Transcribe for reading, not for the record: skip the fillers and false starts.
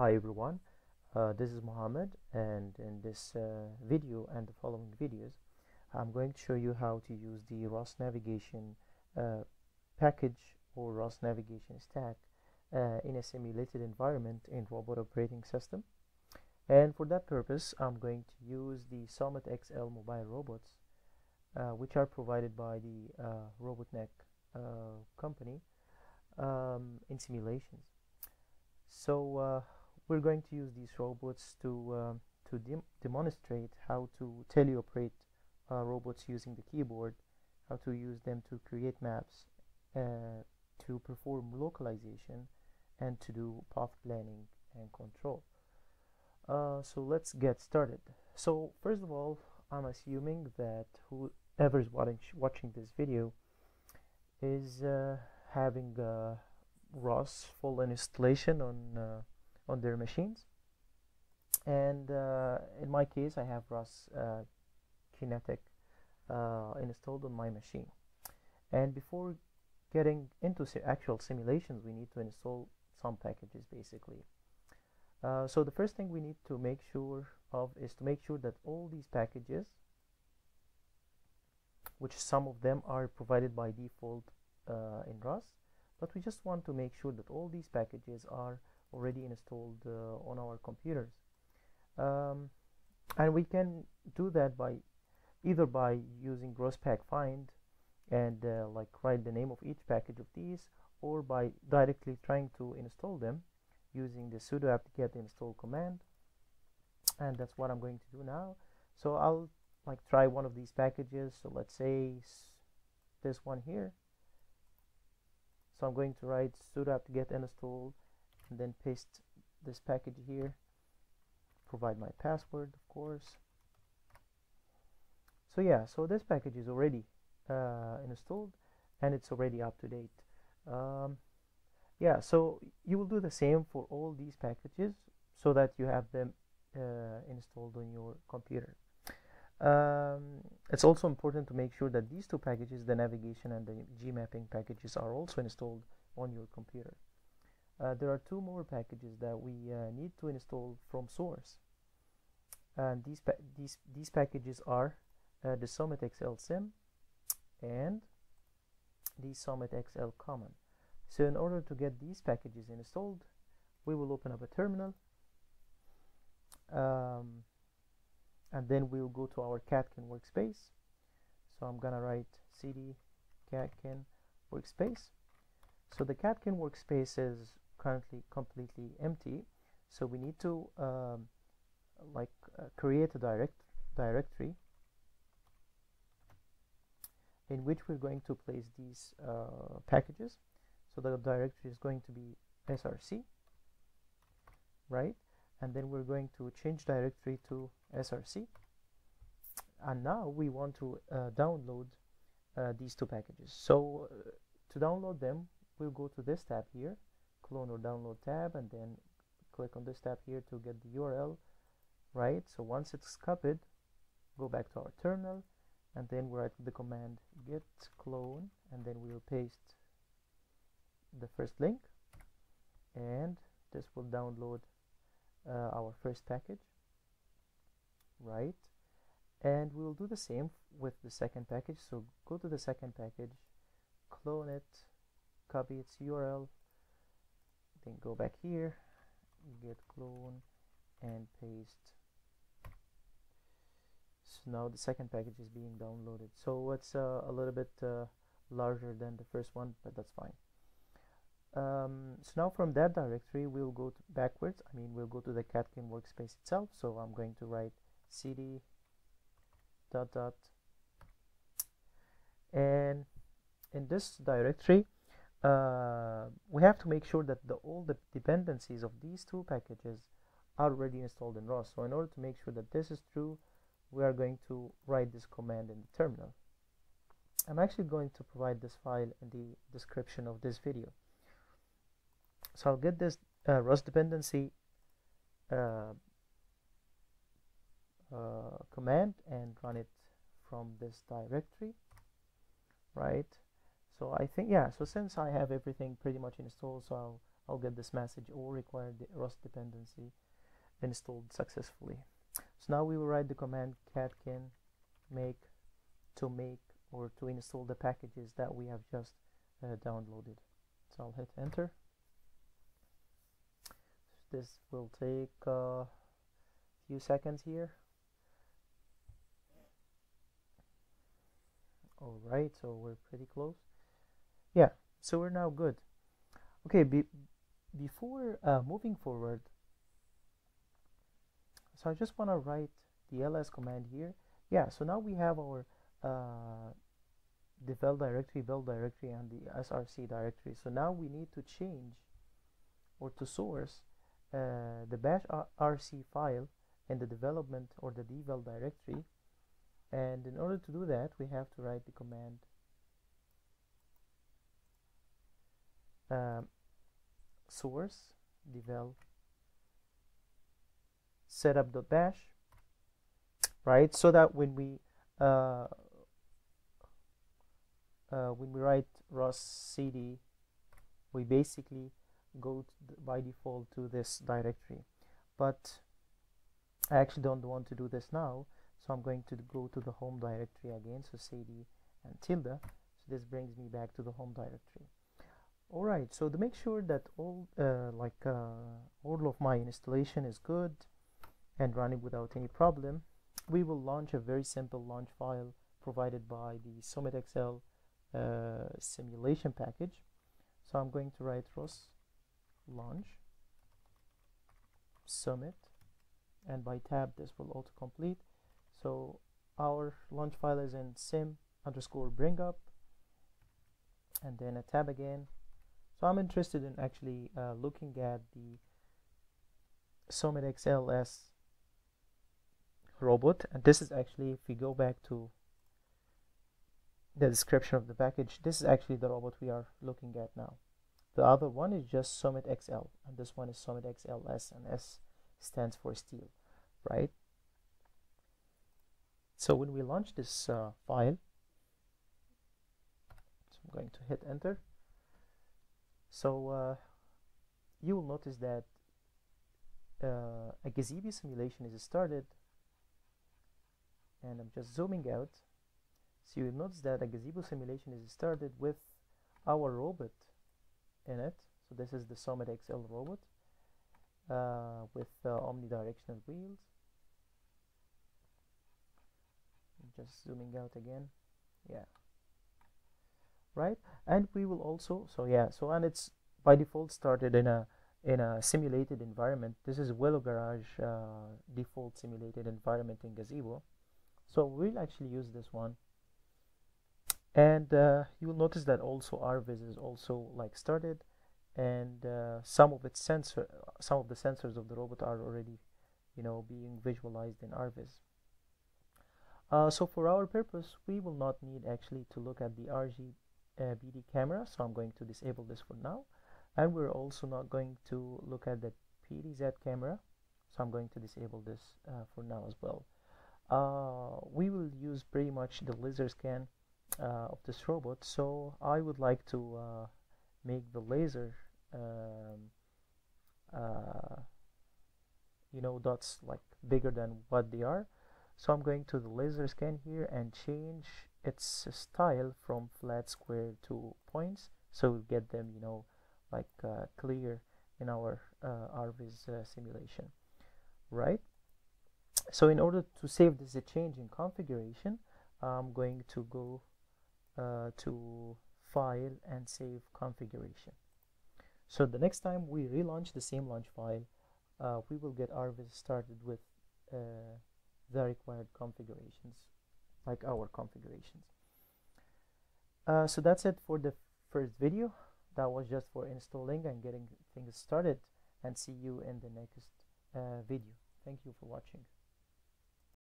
Hi everyone, this is Mohammed, and in this video and the following videos I'm going to show you how to use the ROS navigation package or ROS navigation stack in a simulated environment in robot operating system. And for that purpose I'm going to use the Summit XL mobile robots which are provided by the Robotnik company in simulations. So we're going to use these robots to demonstrate how to teleoperate robots using the keyboard, how to use them to create maps, to perform localization, and to do path planning and control. So let's get started. So first of all, I'm assuming that whoever's watching this video is having ROS full installation on their machines, and in my case I have ROS Kinetic installed on my machine. And before getting into actual simulations, we need to install some packages basically. So the first thing we need to make sure of is to make sure that all these packages, which some of them are provided by default in ROS, but we just want to make sure that all these packages are already installed on our computers, and we can do that by either by using ROS pack find and like write the name of each package of these, or by directly trying to install them using the sudo apt-get install command. And that's what I'm going to do now. So I'll like try one of these packages. So let's say this one here. So I'm going to write sudo apt-get install and then paste this package here, provide my password of course. So yeah, so this package is already installed and it's already up to date. Yeah, so you will do the same for all these packages so that you have them installed on your computer. It's also important to make sure that these two packages, the navigation and the gmapping packages, are also installed on your computer. There are two more packages that we need to install from source, and these packages are the Summit XL SIM and the Summit XL Common. So in order to get these packages installed, we will open up a terminal, and then we'll go to our catkin workspace. So I'm gonna write cd catkin workspace. So the catkin workspace is currently completely empty, so we need to create a directory in which we're going to place these packages. So the directory is going to be src, right? And then we're going to change directory to src, and now we want to download these two packages. So to download them, we'll go to this tab here, clone or download tab, and then click on this tab here to get the URL, right? So once it's copied, go back to our terminal, and then we'll write the command git clone, and then we'll paste the first link, and this will download our first package, right? And we'll do the same with the second package. So go to the second package, clone it, copy its URL, then go back here, git clone, and paste. So now the second package is being downloaded. So it's a little bit larger than the first one, but that's fine. So now from that directory we'll go backwards. I mean, we'll go to the catkin workspace itself. So I'm going to write cd ... and in this directory we have to make sure that all the dependencies of these two packages are already installed in ROS. So in order to make sure that this is true, we are going to write this command in the terminal. I'm actually going to provide this file in the description of this video. So I'll get this ROS dependency command and run it from this directory, right? So I think, yeah, so since I have everything pretty much installed, so I'll I'll get this message or require the ROS dependency installed successfully. So now we will write the command catkin make to make or to install the packages that we have just downloaded. So I'll hit enter. This will take a few seconds here. Alright, so we're pretty close. Yeah, so we're now good. Okay, before moving forward, so I just want to write the ls command here. Yeah, so now we have our devel directory, build directory, and the src directory. So now we need to change or to source the bash rc file in the development or the devel directory, and in order to do that we have to write the command source devel setup.bash, right? So that when we write ROS cd, we basically go by default to this directory. But I actually don't want to do this now, so I'm going to go to the home directory again, so cd and tilde. So this brings me back to the home directory. Alright, so to make sure that all of my installation is good and running without any problem, we will launch a very simple launch file provided by the Summit XL simulation package. So I'm going to write ROS launch Summit, and by tab this will autocomplete. So our launch file is in sim_bringup and then a tab again. So I'm interested in actually looking at the Summit XL S robot, and this is actually, if we go back to the description of the package, this is actually the robot we are looking at now. The other one is just Summit XL, and this one is Summit XL S, and S stands for steel, right? So when we launch this file, so I'm going to hit enter. So you will notice that a Gazebo simulation is started, and I'm just zooming out. So you notice that a Gazebo simulation is started with our robot in it. So this is the Summit XL robot with omnidirectional wheels. Just zooming out again, yeah, right. And we will also, so yeah, so and it's by default started in a simulated environment. This is Willow Garage default simulated environment in Gazebo. So we'll actually use this one. And you will notice that also RViz is also like started, and some of the sensors of the robot are already, you know, being visualized in RViz. So for our purpose, we will not need actually to look at the RGBD camera, so I'm going to disable this for now, and we're also not going to look at the PDZ camera, so I'm going to disable this for now as well. We will use pretty much the laser scan of this robot, so I would like to make the laser you know, dots like bigger than what they are. So I'm going to the laser scan here and change its style from flat, square to points, so we get them, you know, like clear in our RViz simulation, right? So in order to save this change in configuration, I'm going to go to file and save configuration. So the next time we relaunch the same launch file, we will get RViz started with the required configurations, like our configurations. So that's it for the first video. That was just for installing and getting things started, and see you in the next video. Thank you for watching.